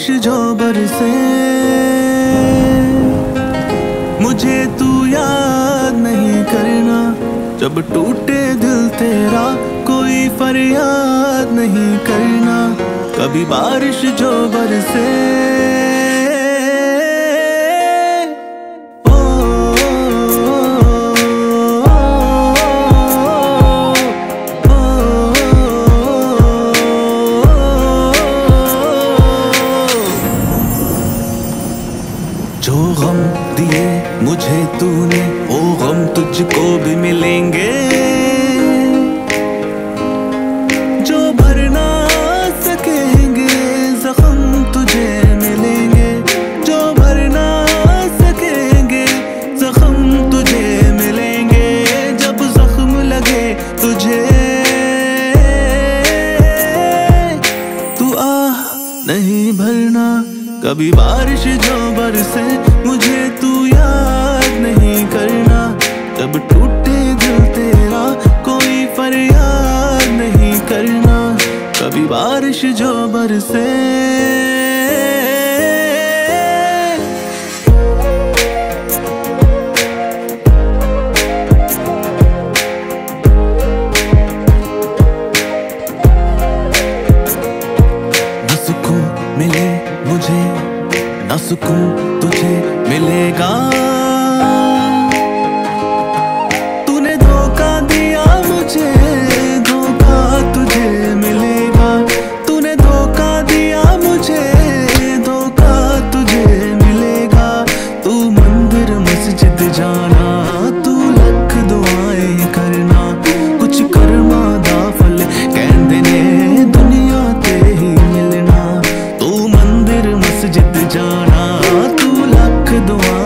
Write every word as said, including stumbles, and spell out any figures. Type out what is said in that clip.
बारिश जो बरसे मुझे तू याद नहीं करना, जब टूटे दिल तेरा कोई फरियाद नहीं करना। कभी बारिश जो बरसे जो गम दिए मुझे तूने, वो गम तुझको भी मिलेंगे। जो भरना सकेंगे जख्म तुझे मिलेंगे, जो भरना सकेंगे जख्म तुझे मिलेंगे। जब जख्म लगे तुझे तू आ नहीं भरना। कभी बारिश जो बरसे मुझे तू याद नहीं करना, जब टूटे दिल तेरा कोई फरियाद नहीं करना। कभी बारिश जो बरसे मिले मुझे ना सुकून तुझे मिलेगा। तूने धोखा दिया मुझे, धोखा तुझे मिलेगा। तूने धोखा दिया मुझे, धोखा तुझे मिलेगा। तू मंदिर मस्जिद जाना, तू लख दुआएं करना। कुछ कर्मा दा फल कहंदे ने दुनिया ते ही मिलना। मंदिर मस्जिद जाना, तू लख दुआ